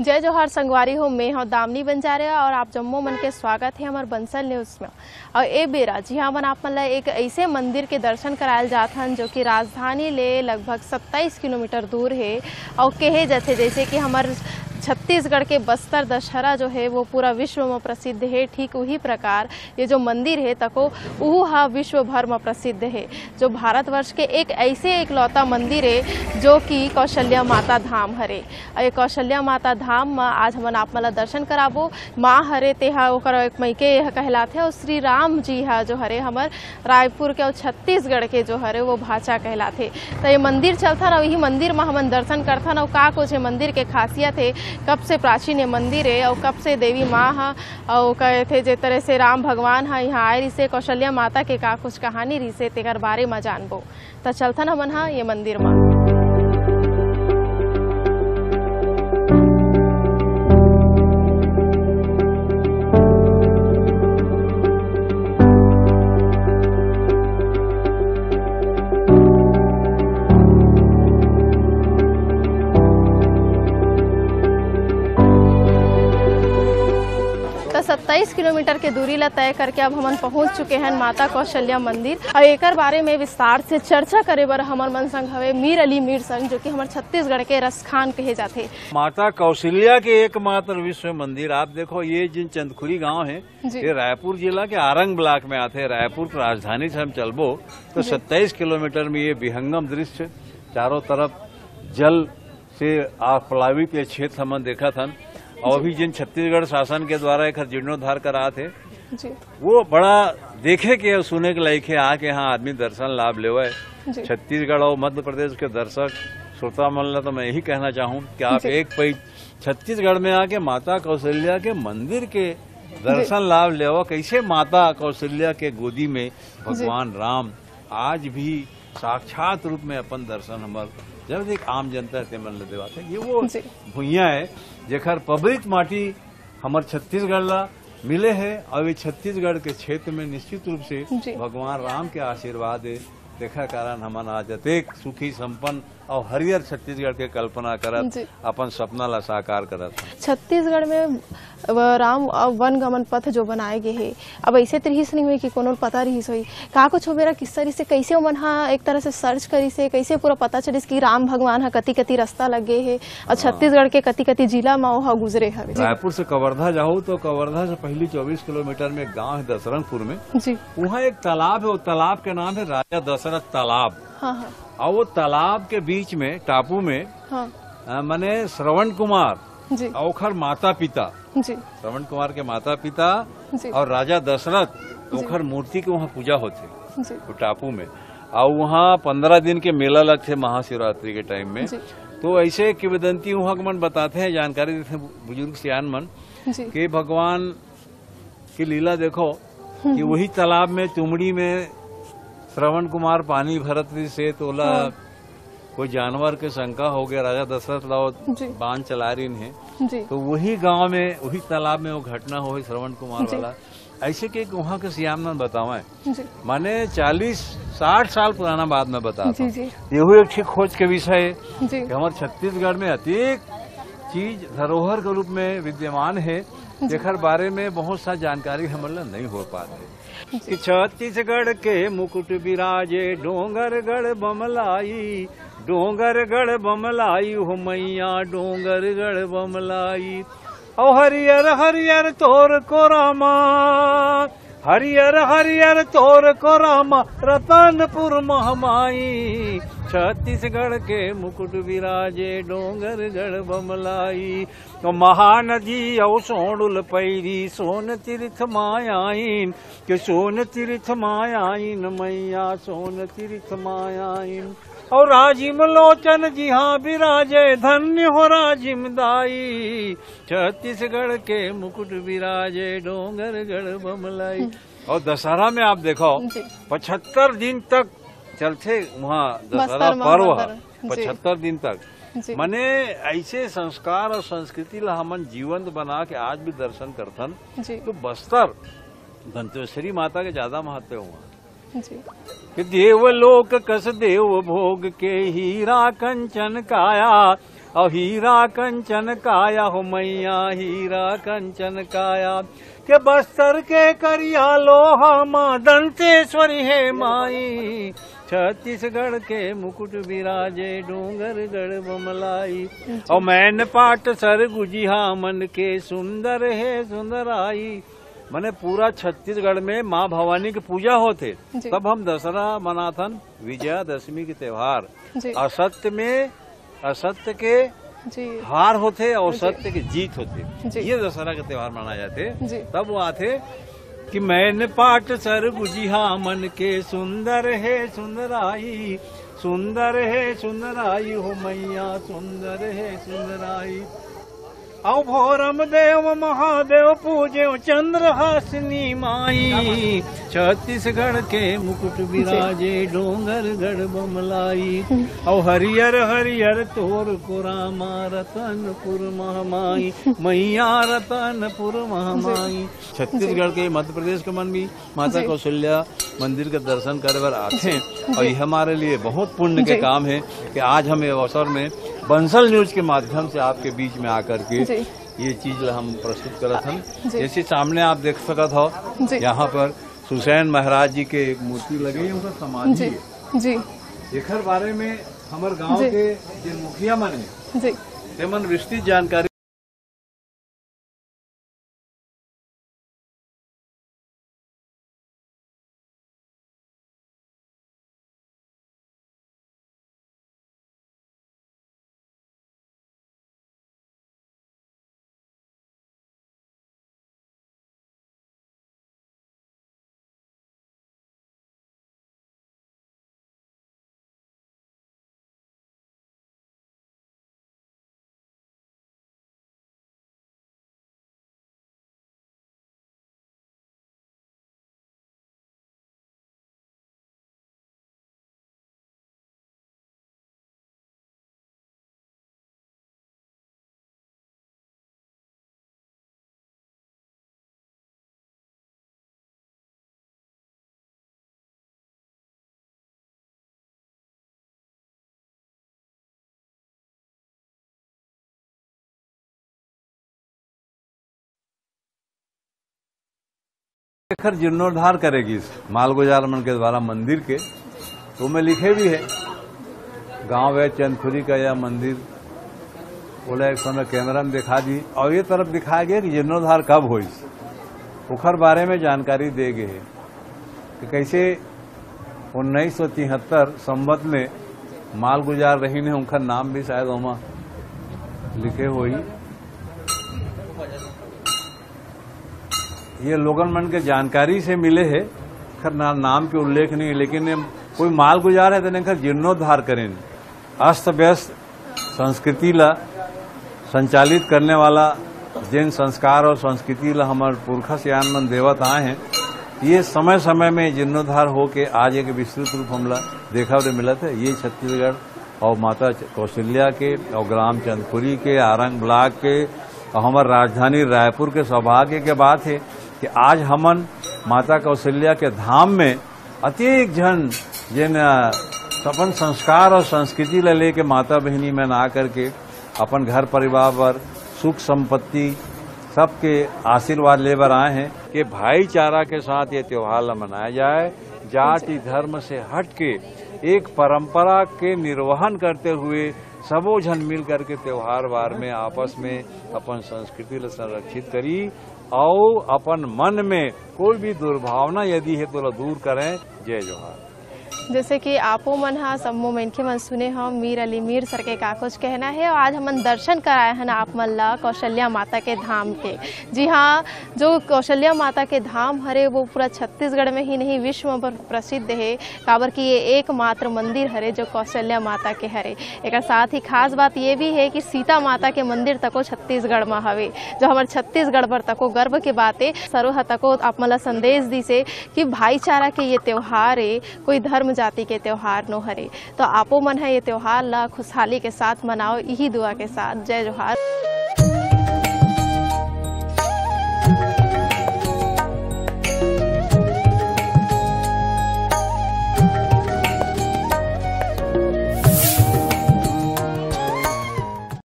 जय जोहार संगवारी हो मैं हूँ दामनी बंजारे और आप जम्मू मन के स्वागत है हमारे बंसल न्यूज़ में। और ए बेरा जी हाँ मन आप मन एक ऐसे मंदिर के दर्शन करायल जाता हन जो कि राजधानी ले लगभग 27 किलोमीटर दूर है और कहे जाते जैसे कि हमारे छत्तीसगढ़ के बस्तर दशहरा जो है वो पूरा विश्व में प्रसिद्ध है। ठीक वही प्रकार ये जो मंदिर है तको वह विश्व भर में प्रसिद्ध है, जो भारतवर्ष के एक ऐसे एकलौता मंदिर है जो कि कौशल्या माता धाम हरे। और ये कौशल्या माता धाम में आज हम आप मला दर्शन कराबो। माँ हरे तेहा ओकर एक मैके कहलाते और श्री राम जी हा जो हरे हमार रायपुर के और छत्तीसगढ़ के जो हरे वो भाषा कहलाते। तो ये मंदिर चलता और यही मंदिर में हम दर्शन करता और का कुछ मंदिर के खासियत है, कब से प्राचीन ये मंदिर है और कब से देवी माँ हा और कहे थे जिस तरह से राम भगवान हा यहाँ आए रिसे कौशल्या माता के का कुछ कहानी रिसे तेकर बारे में जानबो। तो चलथन हमन हा ये मंदिर माँ। तो 27 किलोमीटर के दूरी ला तय करके अब हम पहुंच चुके हैं माता कौशल्या मंदिर और एक बारे में विस्तार से चर्चा करे बर हमार मन संग हवे मीर अली मीर संग जो कि हमारे छत्तीसगढ़ के रसखान कहे जाते। माता कौशल्या के एकमात्र विश्व मंदिर। आप देखो ये जिन चंदखुरी गांव है ये रायपुर जिला के आरंग ब्लॉक में आते है। रायपुर राजधानी से हम चलबो तो 27 किलोमीटर में ये विहंगम दृश्य, चारों तरफ जल से प्लावित ये क्षेत्र हम देखा था। और भी जिन छत्तीसगढ़ शासन के द्वारा एक जीर्णोद्धार करा थे वो बड़ा देखे के और सुने के लायक है। आके यहाँ आदमी दर्शन लाभ लेवे। छत्तीसगढ़ और मध्य प्रदेश के दर्शक श्रोता मन तो मैं यही कहना चाहूँ कि आप एक पै छत्तीसगढ़ में आके माता कौशल्या के मंदिर के दर्शन लाभ लेवा। कैसे माता कौशल्या के गोदी में भगवान राम आज भी साक्षात रूप में अपन दर्शन हमार जब एक आम जनता से मन देवाते। ये वो भूइया है जेखर पवित्र माटी हमार छत्तीसगढ़ ला मिले है और ये छत्तीसगढ़ के क्षेत्र में निश्चित रूप से भगवान राम के आशीर्वाद है। देखा कारण हमारा आज अत्येक सुखी संपन्न और हरियर छत्तीसगढ़ के कल्पना करत अपन सपना ला साकार करत। छत्तीसगढ़ में राम वन गमन पथ जो बनाए गए है अब ऐसे तरीस नहीं हुई कि कोनो पता रहीस हुई का कुछ हो मेरा किस तरीके से कैसे मन हाँ एक तरह से सर्च करी से कैसे पूरा पता चलिस कि राम भगवान हा कति कति रास्ता लगे है और छत्तीसगढ़ के कति कति जिला में गुजरे है। रायपुर से कवर्धा जाओ तो कवर्धा से पहली 24 किलोमीटर में गाँव है दशरथपुर में जी, वहाँ एक तालाब है। वो तालाब के नाम है राजा दशरथ तालाब। और वो तालाब के बीच में टापू में माने श्रवण कुमार ओखर माता पिता, श्रवण कुमार के माता पिता और राजा दशरथ ओखर मूर्ति के वहाँ पूजा होते तो टापू में। और वहाँ 15 दिन के मेला लगते महाशिवरात्रि के टाइम में। तो ऐसे किंवदंती वहाँ के मन बताते हैं, जानकारी देते हैं बुजुर्ग सियान मन के भगवान की लीला देखो कि वही तालाब में तुमड़ी में श्रवण कुमार पानी भरत से तोला कोई जानवर के शंका हो गया। राजा दशरथ लाओ बांध चला रही है तो वही गांव में वही तालाब में वो घटना हो श्रवण कुमार वाला। ऐसे के वहाँ के सियाम बतावा माने 40-60 साल पुराना बाद में बताता ये एक खोज के विषय है। हमारे छत्तीसगढ़ में अत्येक चीज धरोहर के रूप में विद्यमान है जेखर बारे में बहुत सा जानकारी हमला नहीं हो पाते। छत्तीसगढ़ के मुकुट विराजे डोंगरगढ़ बमलाई, डोंगरगढ़ बमलाई हो मैया डोंगरगढ़ बमलाई। ओ हरियर हरियर तोर को रामा, हरियर हरियर तोर को रामा रतनपुर महामाई। छत्तीसगढ़ के मुकुट विराजे डोंगरगढ़ बमलाई। तो महानदी और सोनुल पैरी सोन तीर्थ मायाइन के, सोन तीर्थ मायाइन मैया सोन तीर्थ मायाइन। और राजिम लोचन जी हाँ विराजे धन्य हो राजिम दाई। छत्तीसगढ़ के मुकुट विराजे डोंगरगढ़ बमलाई। और दशहरा में आप देखो 75 दिन तक चलते वहाँ दशहरा पर्व 75 दिन तक। माने ऐसे संस्कार और संस्कृति ला हमन जीवंत बना के आज भी दर्शन करथन। तो बस्तर दंतेश्वरी माता के ज्यादा महत्व हुआ कि देव लोक कस देव भोग के हीरा कंचन काया, और हीरा कंचन काया हो मैया हीरा कंचन काया के बस्तर के करिया लोहा माँ दंतेश्वरी है माई छत्तीसगढ़ के मुकुट विराजे डोंगरगढ़ बमलाई और मैन पाट सर गुजिहा मन के सुंदर है सुंदराई। मैंने पूरा छत्तीसगढ़ में माँ भवानी की पूजा होते तब हम दशहरा मनाथन विजयादशमी के त्योहार असत्य में असत्य के हार होते और सत्य की जीत होते ये दशहरा के त्योहार मनाए जाते। तब वो आते कि मैंने पाठ सर गुजिहा मन के सुंदर है सुंदराई हो मैया सुंदर है सुंदराई। आओ भोरम देव महादेव पूजे चंद्रहासिनी माई छत्तीसगढ़ के मुकुट विराजे डोंगरगढ़ बमलाई और हरियर हरियर तोर को रामा रतनपुर महामाई मैया रतनपुर महामाई। छत्तीसगढ़ के मध्य प्रदेश के मन भी माता कौशल्या मंदिर के दर्शन करे बर आते हैं और ये हमारे लिए बहुत पुण्य के काम है कि आज हम ये अवसर में बंसल न्यूज के माध्यम से आपके बीच में आकर के ये चीज हम प्रस्तुत करत हम। जैसे सामने आप देख सकत हो यहाँ पर सुसैन महाराज जी के एक मूर्ति लगी है उनका समाधि है जी। एकर बारे में हमारे गांव के जो मुखिया मन है ते मन विस्तृत जानकारी खर जीर्णोद्धार करेगी इस मालगुजार मन के द्वारा मंदिर के तो में लिखे भी है गांव है चंदखुरी का यह मंदिर बोला एक समय कैमरा में दिखा दी और ये तरफ दिखाया गया कि जीर्णोद्धार कब हो इस उखर बारे में जानकारी दे गए है कि कैसे 1973 संवत में मालगुजार रही ने उनका नाम भी शायद ओमा लिखे हुई। ये लोगन मन के जानकारी से मिले है खर नाम के उल्लेख नहीं लेकिन कोई मालगुजार है तो नहीं खर जीर्णोद्धार करें अस्त व्यस्त संस्कृति ला संचालित करने वाला जिन संस्कार और संस्कृति ला हमारे पुरखा सियान मन देवत आए हैं ये समय समय में जीर्णोद्धार होके आज एक विस्तृत रूप हमला देखा और मिला था। ये छत्तीसगढ़ और माता कौशल्या के और ग्राम चंदखुरी के आरंग ब्लॉक के और हमारे राजधानी रायपुर के सौभाग्य के बात है कि आज हमन माता कौशल्या के धाम में अत्येक जन जिन अपन संस्कार और संस्कृति ले लेके माता बहनी में ना करके अपन घर परिवार पर सुख संपत्ति सबके आशीर्वाद लेकर आए हैं कि भाईचारा के साथ ये त्यौहार मनाया जाए जाति धर्म से हट के एक परंपरा के निर्वहन करते हुए सबो जन मिल करके त्योहार वार में आपस में अपन संस्कृति ल संरक्षित करी और अपन मन में कोई भी दुर्भावना यदि है तो दूर करें। जय जोहार। जैसे कि आपो मन हा सम्मो मनखे मन सुने हम मीर अली मीर सर के का कुछ कहना है और आज हमन दर्शन कराए हैं आप मन ला कौशल्या माता के धाम के। जी हाँ, जो कौशल्या माता के धाम हरे वो पूरा छत्तीसगढ़ में ही नहीं विश्व पर प्रसिद्ध है काबर कि ये एकमात्र मंदिर हरे जो कौशल्या माता के हरे। एक साथ ही खास बात ये भी है कि सीता माता के मंदिर तको छत्तीसगढ़ में हवे जो हमारे छत्तीसगढ़ पर तको गर्व के बात है। सरोह तको आप मन ला संदेश दिसे कि भाईचारा के ये त्योहार है कोई धर्म जाति के त्योहार नो हरे तो आपो मन है ये त्योहार ला खुशहाली के साथ मनाओ यही दुआ के साथ। जय जोहार।